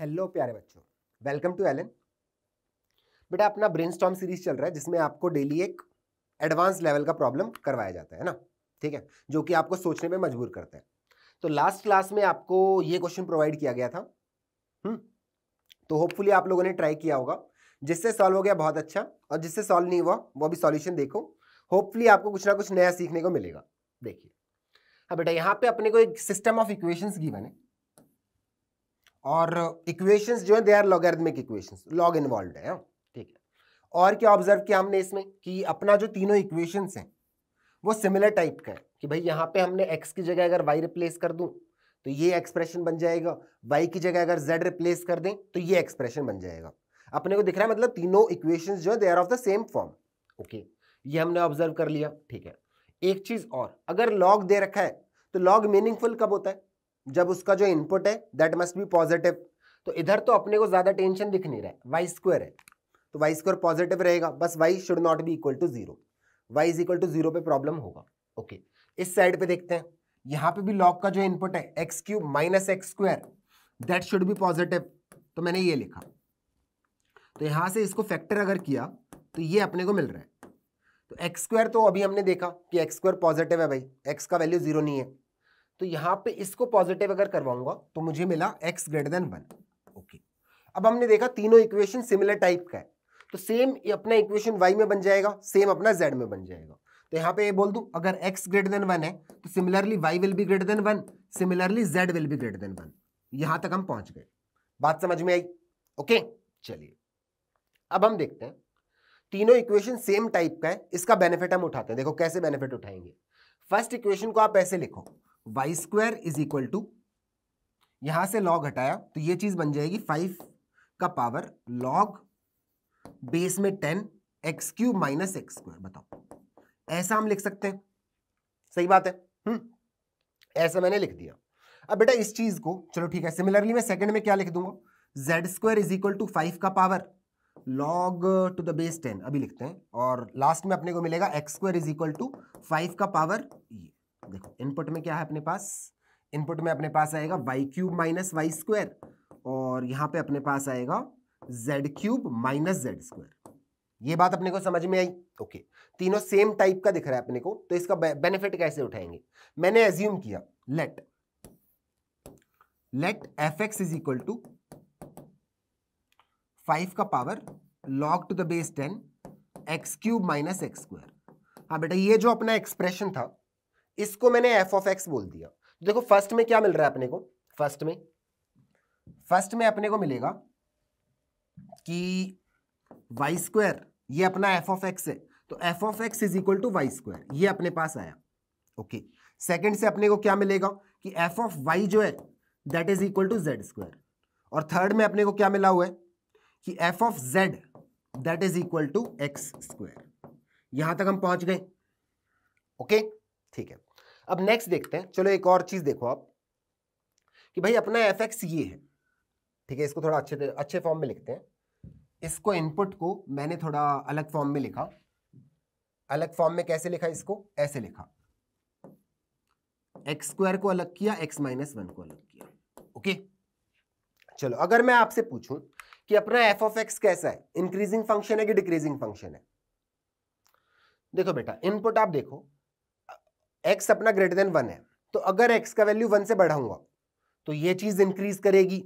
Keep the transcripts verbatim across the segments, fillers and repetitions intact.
Hello प्यारे बच्चों, welcome to Elon. बेटा अपना ब्रेनस्टॉर्म सीरीज चल रहा है जिसमें आपको डेली एक एडवांस लेवल का प्रॉब्लम करवाया जाता है ना, ठीक है, जो कि आपको सोचने पे मजबूर करता है। तो लास्ट क्लास में आपको ये क्वेश्चन प्रोवाइड किया गया था, हम्म तो होपफुली आप लोगों ने ट्राई किया होगा। जिससे सॉल्व हो गया बहुत अच्छा, और जिससे सॉल्व नहीं हुआ वो भी सॉल्यूशन देखो, होपफुली आपको कुछ ना कुछ नया सीखने को मिलेगा। देखिए हाँ बेटा, यहाँ पे अपने को एक सिस्टम ऑफ इक्वेशंस गिवन है, और इक्वेशंस जो है they are logarithmic equations, log involved है, ठीक है। और क्या ऑब्जर्व किया हमने इसमें कि अपना जो तीनों इक्वेशंस हैं वो सिमिलर टाइप का है कि भाई यहाँ पे हमने एक्स की जगह अगर वाई रिप्लेस कर दूं तो ये एक्सप्रेशन बन जाएगा, वाई की जगह अगर जेड रिप्लेस कर दें तो ये एक्सप्रेशन बन जाएगा। अपने को दिख रहा है मतलब तीनों इक्वेशंस जो है they are of the same form. Okay, ये हमने ऑब्जर्व कर लिया, ठीक है। एक चीज और, अगर लॉग दे रखा है तो लॉग मीनिंगफुल कब होता है? जब उसका जो इनपुट है दैट मस्ट बी पॉजिटिव। तो इधर तो अपने को ज्यादा टेंशन दिख नहीं रहा है, वाई स्क्वायर है तो वाई स्क्वायर पॉजिटिव रहेगा, बस y should not be equal to zero, y is equal to zero पे प्रॉब्लम होगा। ओके, इस साइड पे देखते हैं, यहाँ पे भी लॉग का जो इनपुट है x cube minus x square that should be positive, तो मैंने ये लिखा। तो यहाँ से इसको फैक्टर अगर किया तो ये अपने को मिल रहा है। तो एक्स स्क्वायर तो अभी हमने देखा कि एक्स स्क्वायर पॉजिटिव है भाई, एक्स का वैल्यू जीरो नहीं है। तो यहाँ पे इसको पॉजिटिव अगर करवाऊंगा तो मुझे मिला x greater than one. Okay, अब हमने देखा तीनों इक्वेशन सिमिलर टाइप का है, तो सेम अपना इक्वेशन वाई में बन जाएगा, सेम अपना जेड में बन जाएगा। तो यहाँ पे ये बोल दूं अगर एक्स ग्रेटर देन वन है तो similarly y will be greater than one, similarly z will be greater than one. यहाँ तक हम पहुंच गए, बात समझ में आई? ओके, चलिए अब हम देखते हैं तीनों इक्वेशन सेम टाइप का है, इसका बेनिफिट हम उठाते हैं। देखो कैसे बेनिफिट उठाएंगे। फर्स्ट इक्वेशन को आप ऐसे लिखो, y square is equal to, यहां से लॉग हटाया तो ये चीज बन जाएगी फाइव का पावर लॉग बेस में ten x cube minus x square. बताओ ऐसा हम लिख सकते हैं, सही बात है? हम्म ऐसा मैंने लिख दिया। अब बेटा इस चीज को, चलो ठीक है, सिमिलरली मैं सेकंड में क्या लिख दूंगा, z square is equal to five का power log to the base ten, अभी लिखते हैं, और लास्ट में अपने को मिलेगा x square is equal to five का पावर, ये देखो इनपुट में क्या है अपने पास, इनपुट में अपने पास आएगा y cube minus y square, और यहाँ पे अपने पास आएगा z cube minus z square. ये बात अपने को समझ में आई? ओके, तीनों सेम टाइप का दिख रहा है अपने को, तो इसका बेनिफिट कैसे उठाएंगे? मैंने एज्यूम किया let let f x is equal to five का power log to the base ten x cube minus x square. हाँ बेटा, ये जो अपना एक्सप्रेशन था इसको मैंने एफ ऑफ एक्स बोल दिया। देखो फर्स्ट में क्या मिल रहा है अपने को, फर्स्ट में फर्स्ट में अपने को मिलेगा कि वाई स्क्वायर, ये अपना एफ ऑफ एक्स है तो f of x is equal to y square, ये अपने पास आया। ओके, सेकंड से अपने को क्या मिलेगा कि एफ ऑफ वाई जो है that is equal to z square, और थर्ड में अपने को क्या मिला हुआ है कि f of z that is equal to x square. यहां तक हम पहुंच गए। ओके, ठीक है, अब नेक्स्ट देखते हैं। चलो एक और चीज देखो आप कि भाई अपना एफ एक्स ये है, ठीक है, इसको थोड़ा अच्छे अच्छे फॉर्म में लिखते हैं। इसको, इनपुट को मैंने थोड़ा अलग फॉर्म में लिखा। अलग फॉर्म में कैसे लिखा इसको? ऐसे लिखा, एक्स स्क्वायर को अलग किया, एक्स माइनस वन को अलग किया। ओके, चलो अगर मैं आपसे पूछूं कि अपना एफ ऑफ एक्स कैसा है, इंक्रीजिंग फंक्शन है कि डिक्रीजिंग फंक्शन है? देखो बेटा, इनपुट आप देखो, एक्स अपना ग्रेटर देन वन है, तो अगर एक्स का वैल्यू वन से बढ़ाऊंगा तो ये चीज इंक्रीज करेगी,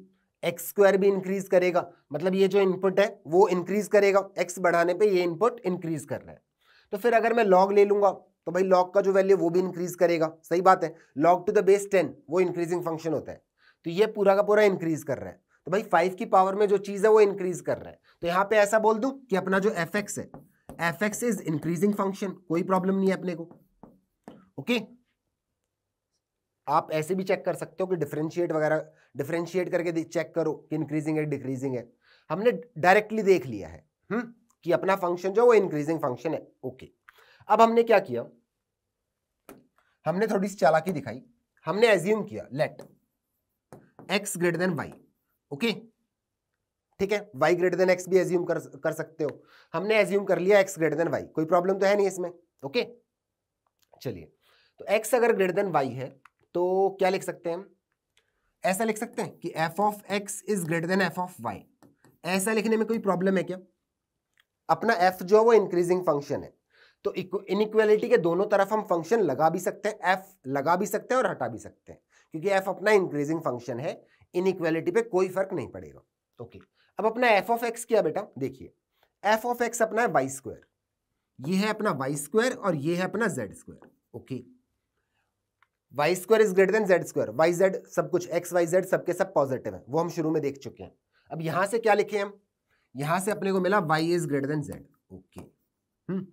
एक्स स्क्वायर भी इंक्रीज करेगा, मतलब ये जो इनपुट है वो इंक्रीज करेगा, एक्स बढ़ाने पे ये इनपुट इंक्रीज कर रहा है। तो फिर अगर मैं लॉग ले लूंगा तो भाई लॉग का जो वैल्यू वो भी इंक्रीज करेगा, सही बात है, log to the base ten वो इंक्रीजिंग फंक्शन होता है, तो ये पूरा का पूरा इंक्रीज कर रहा है। तो भाई फाइव की पावर में जो चीज है वो इंक्रीज कर रहा है। तो यहाँ पे ऐसा बोल दूं कि अपना जो एफ एक्स है, f x is increasing function, कोई प्रॉब्लम नहीं है अपने को। Okay okay? आप ऐसे भी चेक कर सकते हो कि डिफरेंशिएट वगैरह, डिफरेंशिएट करके चेक करो कि इंक्रीजिंग है डिक्रीजिंग है। हमने डायरेक्टली देख लिया है हुँ? कि अपना फंक्शन जो वो इंक्रीजिंग फंक्शन है। Okay okay. अब हमने क्या किया, हमने थोड़ी सी चालाकी दिखाई, हमने एज्यूम किया let x greater than y. Okay ठीक है, वाई ग्रेटर देन एक्स भी एज्यूम कर, कर सकते हो। हमने एज्यूम कर लिया एक्स ग्रेटर देन वाई, कोई प्रॉब्लम तो है नहीं इसमें। Okay okay? चलिए, तो x अगर ग्रेटर देन y है तो क्या लिख सकते हैं हम, ऐसा लिख सकते हैं कि f of x is greater than f of y. ऐसा लिखने में कोई प्रॉब्लम है क्या? अपना एफ जो है वो इंक्रीजिंग फंक्शन है, तो इनइक्वालिटी के दोनों तरफ हम फंक्शन लगा भी सकते हैं, एफ लगा भी सकते हैं और हटा भी सकते हैं, क्योंकि एफ अपना इंक्रीजिंग फंक्शन है, इनइक्वालिटी पे कोई फर्क नहीं पड़ेगा। ओके, अब अपना एफ ऑफ एक्स क्या बेटा, देखिए एफ ऑफ एक्स अपना है वाई स्क्वायर, ये है अपना वाई स्क्वायर और ये है अपना z square. Okay, y square is greater than z square, y z सब कुछ, एक्स वाई जेड सबके सब पॉजिटिव है, वो हम शुरू में देख चुके हैं। अब यहां से क्या लिखे हम, यहां से अपने को मिला y is greater than z. Okay, hmm,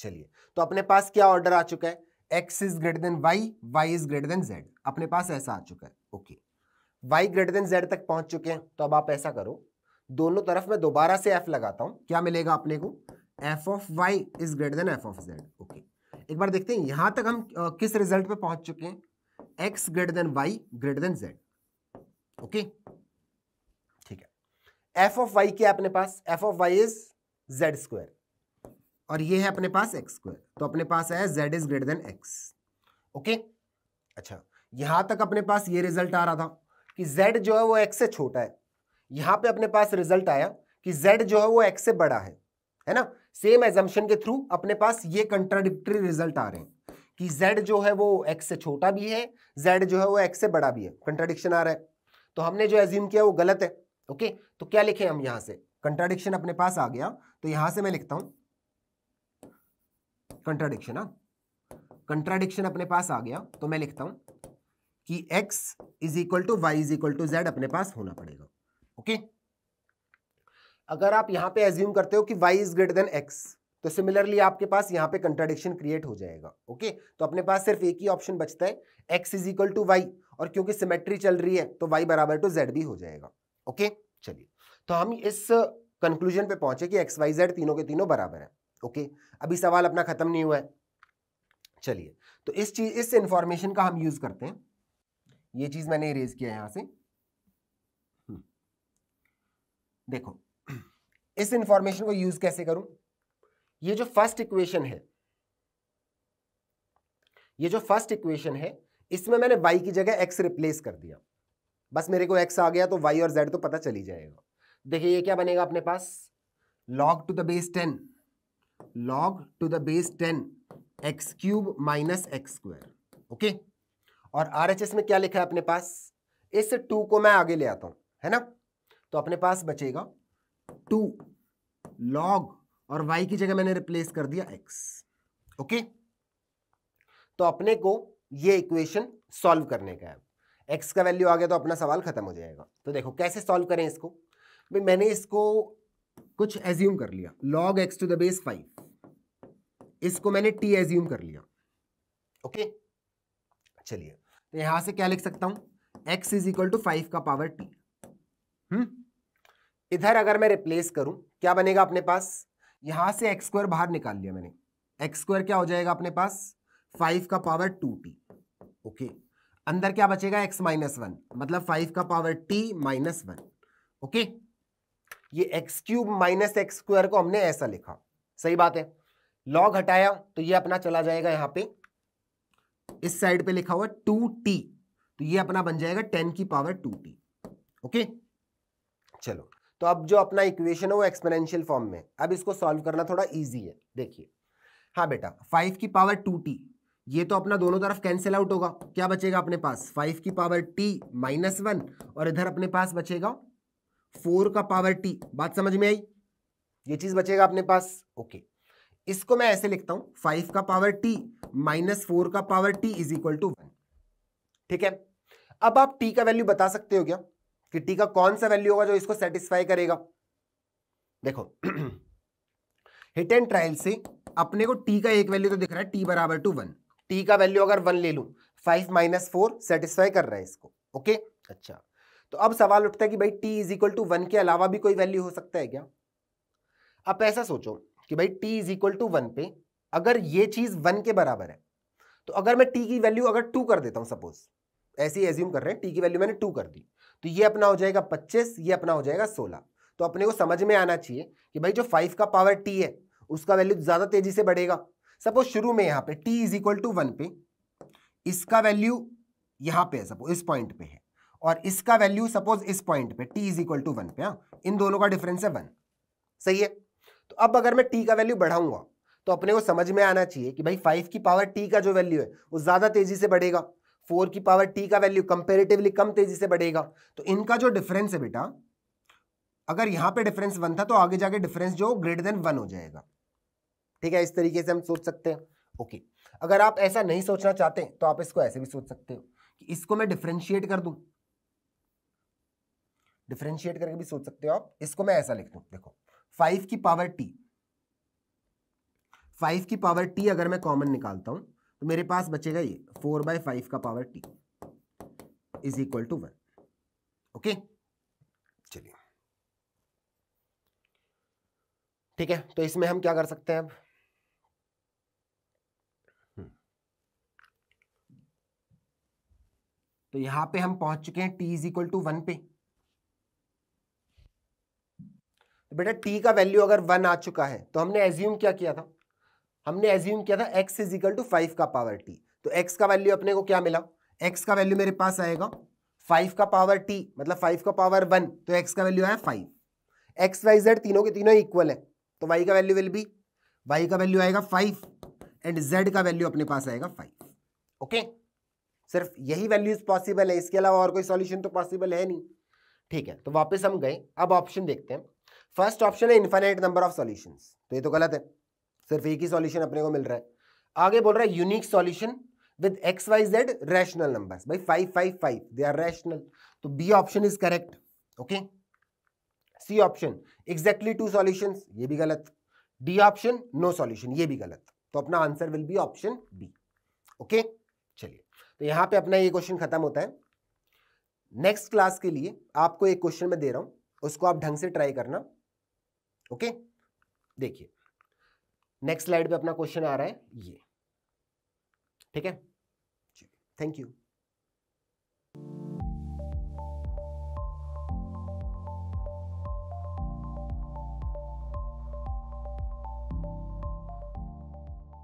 चलिए तो अपने पास क्या ऑर्डर आ चुका है, x is greater than y, y is greater than z, अपने पास ऐसा आ चुका है। Okay, y greater than z तक पहुंच चुके हैं, तो अब आप ऐसा करो, दोनों तरफ मैं दोबारा से एफ लगाता हूं, क्या मिलेगा अपने को, f of y is greater than f of z. Okay, एक बार देखते हैं यहां तक हम आ, किस रिजल्ट पे पहुंच चुके हैं, x greater than y greater than z. Okay, ठीक है, एफ ऑफ वाई क्या अपने पास, f of y is z square और ये है अपने पास एक्स स्क्वायर, तो अपने पास है z is greater than x। Okay, अच्छा, यहां तक अपने पास ये रिजल्ट आ रहा था कि z जो है वो x से छोटा है, यहां पे अपने पास रिजल्ट आया कि z जो है वो x से बड़ा है, है ना। सेम एजम्पशन के थ्रू अपने पास ये कंट्राडिक्टरी रिजल्ट आ रहे हैं कि z जो है वो x से छोटा भी है, z जो है वो x से बड़ा भी है, कंट्राडिक्शन आ रहा है, तो हमने जो एज्यूम किया वो गलत है। ओके, तो क्या लिखे हम, यहां से कंट्राडिक्शन अपने पास आ गया, तो यहां से मैं लिखता हूं कंट्राडिक्शन, हाँ कंट्राडिक्शन अपने पास आ गया, तो मैं लिखता हूं कि x is equal to y is equal to z अपने पास होना पड़ेगा। ओके, अगर आप यहां पे एज्यूम करते हो कि y is greater than x, तो सिमिलरली आपके पास यहां पे कंट्राडिक्शन क्रिएट हो जाएगा। ओके, तो अपने पास सिर्फ एक ही ऑप्शन बचता है, x is equal to y, और क्योंकि सिमेट्री चल रही है तो y बराबर टू जेड भी हो जाएगा। ओके, चलिए तो हम इस कंक्लूजन पे पहुंचे कि एक्स वाई जेड तीनों के तीनों बराबर है। ओके okay, अभी सवाल अपना खत्म नहीं हुआ है। चलिए, तो इस चीज इस इंफॉर्मेशन का हम यूज करते हैं, ये चीज मैंने इरेज किया है यहां से। देखो इस इंफॉर्मेशन को यूज कैसे करूं, ये जो फर्स्ट इक्वेशन है, ये जो फर्स्ट इक्वेशन है, इसमें मैंने y की जगह x रिप्लेस कर दिया, बस मेरे को x आ गया तो y और z तो पता चली जाएगा। देखिए ये क्या बनेगा अपने पास, log to the base ten log to the base ten x cube minus x square. Okay, और आरएचएस में क्या लिखा है अपने पास, इस टू को मैं आगे ले आता हूं, है ना, तो अपने पास बचेगा टू log और y की जगह मैंने रिप्लेस कर दिया x। ओके, तो अपने को ये इक्वेशन सॉल्व करने का है, x का वैल्यू आ गया तो अपना सवाल खत्म हो जाएगा। तो देखो कैसे सॉल्व करें इसको, भाई मैंने इसको कुछ एज्यूम कर लिया, log x to the base five, इसको मैंने t एज्यूम कर लिया। ओके, चलिए तो यहां से क्या लिख सकता हूं, x is equal to five का पावर t। हम्म, इधर अगर मैं रिप्लेस करूं क्या बनेगा अपने पास, यहां से एक्स स्क्वायर बाहर निकाल लिया मैंने, एक्स स्क्वायर क्या हो जाएगा अपने पास, फाइव का पावर टू टी। ओके, अंदर क्या बचेगा, x माइनस वन, मतलब फाइव का power t minus one. Okay, ये x cube minus x square को हमने ऐसा लिखा, सही बात है, लॉग हटाया तो ये अपना चला जाएगा, यहाँ पे इस साइड पे लिखा हुआ टू टी, तो ये अपना बन जाएगा टेन की पावर टू टी। ओके, चलो तो अब जो अपना इक्वेशन है वो एक्सपोनेंशियल फॉर्म में, अब इसको सॉल्व करना थोड़ा इजी है। देखिए, हाँ बेटा फाइव की पावर टू टी, ये तो अपना दोनों तरफ कैंसिल आउट होगा, क्या बचेगा अपने पास, फाइव की पावर टी माइनस वन, और इधर अपने पास बचेगा फोर का पावर टी। बात समझ में आई, ये चीज बचेगा अपने पास। ओके, इसको मैं ऐसे लिखता हूं, फाइव का पावर टी माइनस फोर का power t is equal to one. ठीक है, अब आप टी का वैल्यू बता सकते हो क्या, कि टी का कौन सा वैल्यू होगा जो इसको सेटिस्फाई करेगा। देखो हिट एंड ट्रायल से अपने को टी का एक वैल्यू तो दिख रहा है, टी बराबर टू वन, टी का वैल्यू अगर वन ले लूं, फाइव माइनस फोर सेटिस्फाई कर रहा है इसको। ओके, अच्छा, तो अब सवाल उठता है कि भाई t is equal to one के अलावा भी कोई वैल्यू हो सकता है क्या। आप ऐसा सोचो कि भाई t is equal to one पे अगर ये चीज वन के बराबर है, तो अगर मैं t की वैल्यू अगर टू कर देता हूं, सपोज ऐसे ही एज्यूम कर रहे हैं, t की वैल्यू मैंने टू कर दी, तो ये अपना हो जाएगा पच्चीस, ये अपना हो जाएगा सोलह। तो अपने को समझ में आना चाहिए कि भाई जो फाइव का पावर t है उसका वैल्यू ज्यादा तेजी से बढ़ेगा। सपोज शुरू में यहाँ पे t is equal to one पे इसका वैल्यू यहाँ पे है, सपोज इस पॉइंट पे है, और इसका वैल्यू सपोज इस पॉइंट पे t is equal to one पे, हाँ इन दोनों का डिफरेंस है वन, सही है। तो अब अगर मैं टी का वैल्यू बढ़ाऊंगा तो अपने को समझ में आना चाहिए कि भाई फाइव की पावर टी का जो वैल्यू है वो ज्यादा तेजी से बढ़ेगा, फोर की पावर टी का वैल्यू कंपेरेटिवली कम तेजी से बढ़ेगा। तो इनका जो डिफरेंस है बेटा, अगर यहाँ पे डिफरेंस वन था तो आगे जाके डिफरेंस जो ग्रेटर देन वन हो जाएगा, ठीक है। इस तरीके से हम सोच सकते हैं, ओके। अगर आप ऐसा नहीं सोचना चाहते तो आप इसको ऐसे भी सोच सकते हो कि इसको मैं डिफरेंशिएट कर दूं, डिफरेंशिएट करके भी सोच सकते हो आप। इसको मैं ऐसा लिख दूं, देखो फाइव की पावर टी, फाइव की पावर टी अगर मैं कॉमन निकालता हूं तो मेरे पास बचेगा ये फोर बाई फाइव का power t is equal to one, okay. चलिए ठीक है, तो इसमें हम क्या कर सकते हैं अब, तो यहां पे हम पहुंच चुके हैं t is equal to one पे। तो बेटा t का वैल्यू अगर वन आ चुका है तो हमने एज्यूम क्या किया था, हमने एज्यूम किया था x is equal to five का पावर t। तो x का वैल्यू अपने को क्या मिला, x का वैल्यू मेरे पास आएगा फाइव का पावर t, मतलब फाइव का पावर वन, तो x का वैल्यू आया फाइव। एक्स वाई जेड तीनों के तीनों इक्वल है तो y का वैल्यू विल बी, y का वैल्यू आएगा फाइव एंड z का वैल्यू अपने पास आएगा फाइव, ओके। सिर्फ यही वैल्यूज पॉसिबल है, इसके अलावा और कोई सॉल्यूशन तो पॉसिबल है नहीं, ठीक है। तो वापस हम गए, अब ऑप्शन देखते हैं। फर्स्ट ऑप्शन है इनफिनिट नंबर ऑफ सॉल्यूशंस, तो ये तो गलत है, सिर्फ एक ही सॉल्यूशन अपने को मिल रहा है। आगे बोल रहा है unique solution with x y z rational numbers, भाई five five five they are rational, तो B option is correct, okay. C option exactly two solutions, ये भी गलत। डी ऑप्शन नो सॉल्यूशन, ये भी गलत। तो अपना answer will be option B, okay. चलिए, तो यहाँ पे अपना ये क्वेश्चन खत्म होता है। नेक्स्ट क्लास के लिए आपको एक क्वेश्चन मैं दे रहा हूं, उसको आप ढंग से ट्राई करना, ओके। देखिए नेक्स्ट स्लाइड पे अपना क्वेश्चन आ रहा है ये, ठीक है, थैंक यू।